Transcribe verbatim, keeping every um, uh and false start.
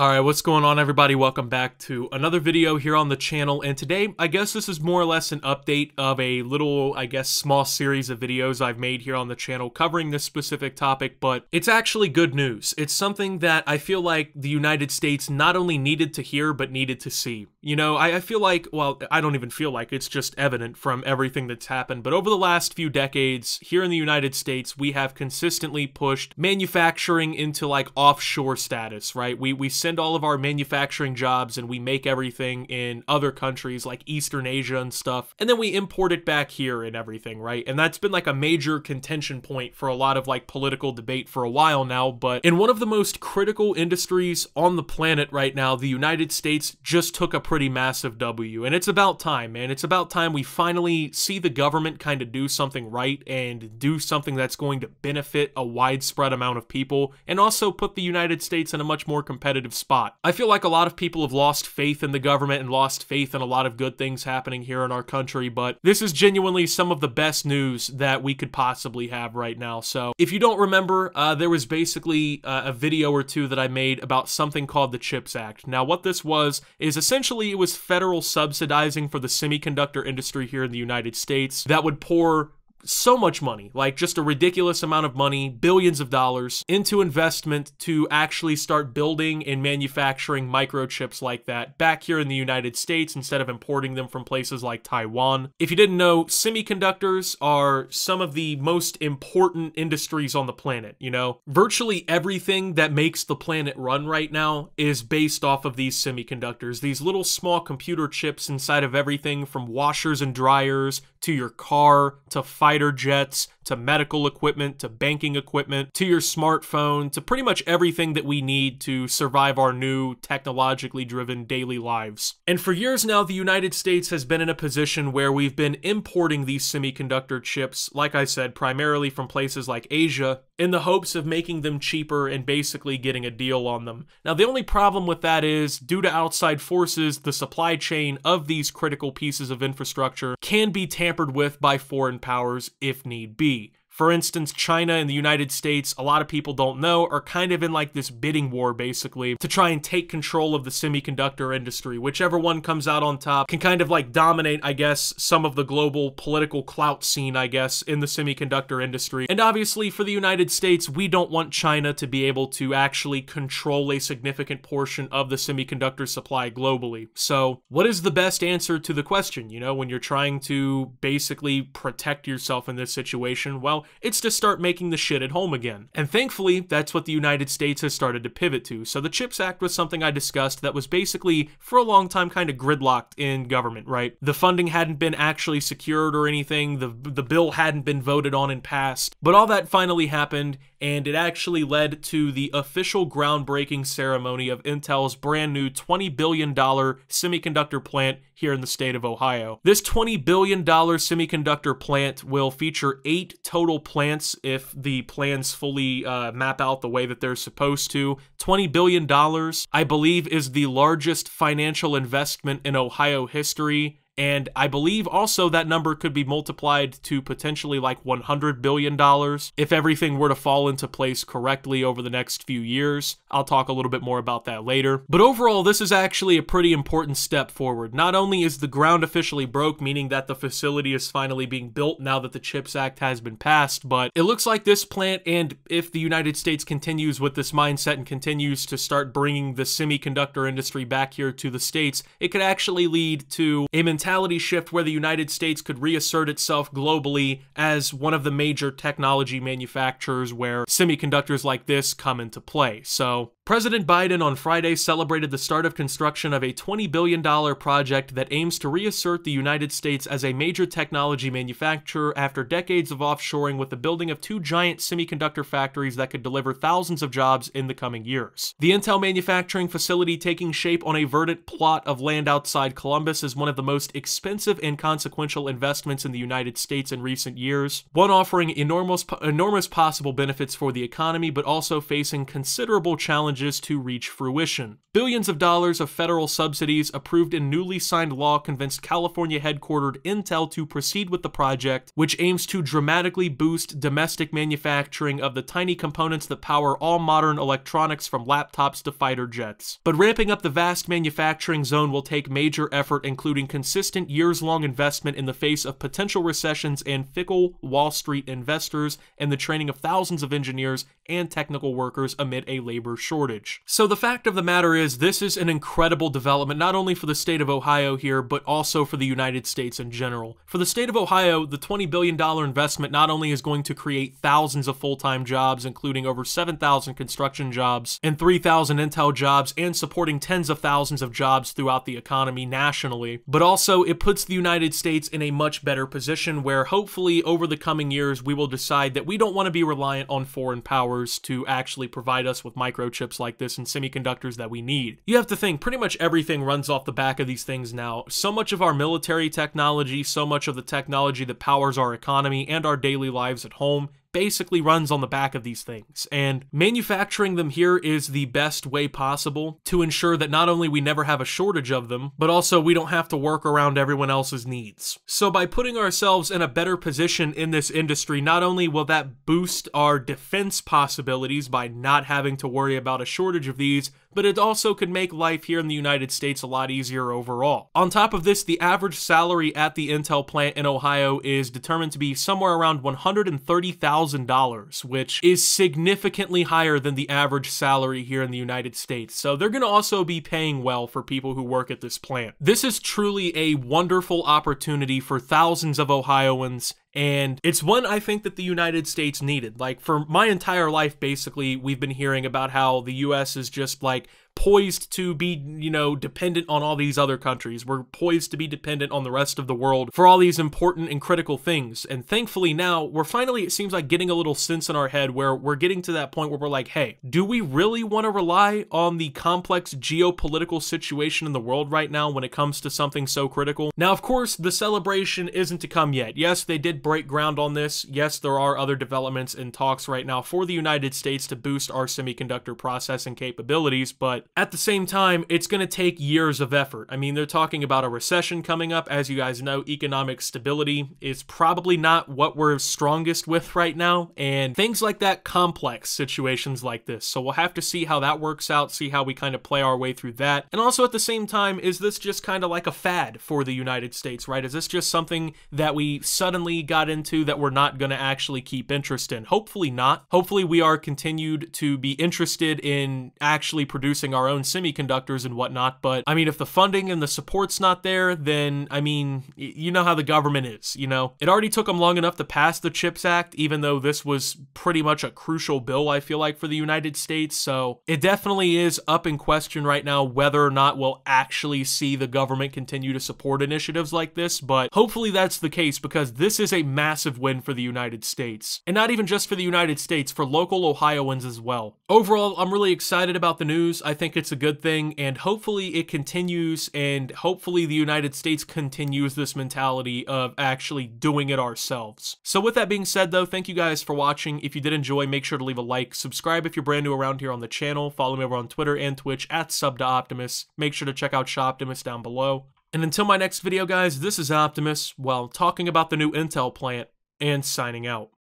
All right, what's going on, everybody? Welcome back to another video here on the channel. And today, I guess this is more or less an update of a little, I guess, small series of videos I've made here on the channel covering this specific topic, but it's actually good news. It's something that I feel like the United States not only needed to hear, but needed to see. You know, I, I feel like, well, I don't even feel like, it's just evident from everything that's happened, but over the last few decades here in the United States, we have consistently pushed manufacturing into like offshore status, right? We, we send all of our manufacturing jobs and we make everything in other countries like Eastern Asia and stuff, and then we import it back here and everything, right? And that's been like a major contention point for a lot of like political debate for a while now, but in one of the most critical industries on the planet right now, the United States just took a pretty massive W, and it's about time, man. It's about time we finally see the government kind of do something right and do something that's going to benefit a widespread amount of people and also put the United States in a much more competitive spot. I feel like a lot of people have lost faith in the government and lost faith in a lot of good things happening here in our country, but this is genuinely some of the best news that we could possibly have right now. So if you don't remember, uh, there was basically uh, a video or two that I made about something called the CHIPS Act. Now what this was is essentially it was federal subsidizing for the semiconductor industry here in the United States that would pour so much money, like just a ridiculous amount of money, billions of dollars into investment to actually start building and manufacturing microchips like that back here in the United States instead of importing them from places like Taiwan. If you didn't know, semiconductors are some of the most important industries on the planet, you know? Virtually everything that makes the planet run right now is based off of these semiconductors, these little small computer chips inside of everything from washers and dryers to your car, to fighter jets, to medical equipment, to banking equipment, to your smartphone, to pretty much everything that we need to survive our new technologically driven daily lives. And for years now, the United States has been in a position where we've been importing these semiconductor chips, like I said, primarily from places like Asia, in the hopes of making them cheaper and basically getting a deal on them. Now, the only problem with that is, due to outside forces, the supply chain of these critical pieces of infrastructure can be tampered with by foreign powers if need be. For instance, China and the United States, a lot of people don't know, are kind of in like this bidding war basically to try and take control of the semiconductor industry. Whichever one comes out on top can kind of like dominate, I guess, some of the global political clout scene, I guess, in the semiconductor industry. And obviously for the United States, we don't want China to be able to actually control a significant portion of the semiconductor supply globally. So what is the best answer to the question, you know, when you're trying to basically protect yourself in this situation? Well, it's to start making the shit at home again. And thankfully, that's what the United States has started to pivot to. So the CHIPS Act was something I discussed that was basically, for a long time, kind of gridlocked in government, right? The funding hadn't been actually secured or anything, the, the bill hadn't been voted on and passed, but all that finally happened, and it actually led to the official groundbreaking ceremony of Intel's brand new twenty billion dollar semiconductor plant here in the state of Ohio. This twenty billion dollar semiconductor plant will feature eight total plants if the plans fully uh, map out the way that they're supposed to. twenty billion dollars, I believe, is the largest financial investment in Ohio history. And I believe also that number could be multiplied to potentially like one hundred billion dollars if everything were to fall into place correctly over the next few years. I'll talk a little bit more about that later. But overall, this is actually a pretty important step forward. Not only is the ground officially broke, meaning that the facility is finally being built now that the CHIPS Act has been passed, but it looks like this plant, and if the United States continues with this mindset and continues to start bringing the semiconductor industry back here to the States, it could actually lead to a mentality shift where the United States could reassert itself globally as one of the major technology manufacturers where semiconductors like this come into play. So President Biden on Friday celebrated the start of construction of a twenty billion dollar project that aims to reassert the United States as a major technology manufacturer after decades of offshoring, with the building of two giant semiconductor factories that could deliver thousands of jobs in the coming years. The Intel manufacturing facility, taking shape on a verdant plot of land outside Columbus, is one of the most expensive and consequential investments in the United States in recent years, one offering enormous, enormous possible benefits for the economy, but also facing considerable challenges challenges to reach fruition. Billions of dollars of federal subsidies approved in newly signed law convinced California-headquartered Intel to proceed with the project, which aims to dramatically boost domestic manufacturing of the tiny components that power all modern electronics from laptops to fighter jets. But ramping up the vast manufacturing zone will take major effort, including consistent years-long investment in the face of potential recessions and fickle Wall Street investors, and the training of thousands of engineers and technical workers amid a labor shortage. So the fact of the matter is, this is an incredible development, not only for the state of Ohio here, but also for the United States in general. For the state of Ohio, the twenty billion dollar investment not only is going to create thousands of full-time jobs, including over seven thousand construction jobs and three thousand Intel jobs, and supporting tens of thousands of jobs throughout the economy nationally, but also it puts the United States in a much better position where hopefully over the coming years we will decide that we don't want to be reliant on foreign powers to actually provide us with microchips like this and semiconductors that we need. You have to think, pretty much everything runs off the back of these things now. So much of our military technology, so much of the technology that powers our economy and our daily lives at home basically runs on the back of these things, and manufacturing them here is the best way possible to ensure that not only we never have a shortage of them, but also we don't have to work around everyone else's needs. So by putting ourselves in a better position in this industry, not only will that boost our defense possibilities by not having to worry about a shortage of these, but it also could make life here in the United States a lot easier overall. On top of this, the average salary at the Intel plant in Ohio is determined to be somewhere around one hundred thirty thousand dollars, which is significantly higher than the average salary here in the United States. So they're going to also be paying well for people who work at this plant. This is truly a wonderful opportunity for thousands of Ohioans, and it's one I think that the United States needed. Like, for my entire life, basically, we've been hearing about how the U S is just like poised to be, you know, dependent on all these other countries. We're poised to be dependent on the rest of the world for all these important and critical things. And thankfully now, we're finally, it seems like, getting a little sense in our head where we're getting to that point where we're like, hey, do we really want to rely on the complex geopolitical situation in the world right now when it comes to something so critical? Now, of course, the celebration isn't to come yet. Yes, they did break ground on this. Yes, there are other developments and talks right now for the United States to boost our semiconductor processing capabilities, but at the same time, it's going to take years of effort. I mean, they're talking about a recession coming up. As you guys know, economic stability is probably not what we're strongest with right now, and things like that, complex situations like this. So we'll have to see how that works out, see how we kind of play our way through that. And also at the same time, is this just kind of like a fad for the United States, right? Is this just something that we suddenly got into that we're not going to actually keep interest in? Hopefully not. Hopefully we are continued to be interested in actually producing our own semiconductors and whatnot. But I mean, if the funding and the support's not there, then I mean, you know how the government is, you know? It already took them long enough to pass the CHIPS Act, even though this was pretty much a crucial bill, I feel like, for the United States. So it definitely is up in question right now whether or not we'll actually see the government continue to support initiatives like this. But hopefully that's the case, because this is a massive win for the United States. And not even just for the United States, for local Ohioans as well. Overall, I'm really excited about the news. I think it's a good thing, and hopefully it continues, and hopefully the United States continues this mentality of actually doing it ourselves. So with that being said though, thank you guys for watching. If you did enjoy, make sure to leave a like, subscribe if you're brand new around here on the channel, follow me over on Twitter and Twitch at Sub two Optimus, make sure to check out Shoptimus down below. And until my next video guys, this is Optimus, well, talking about the new Intel plant, and signing out.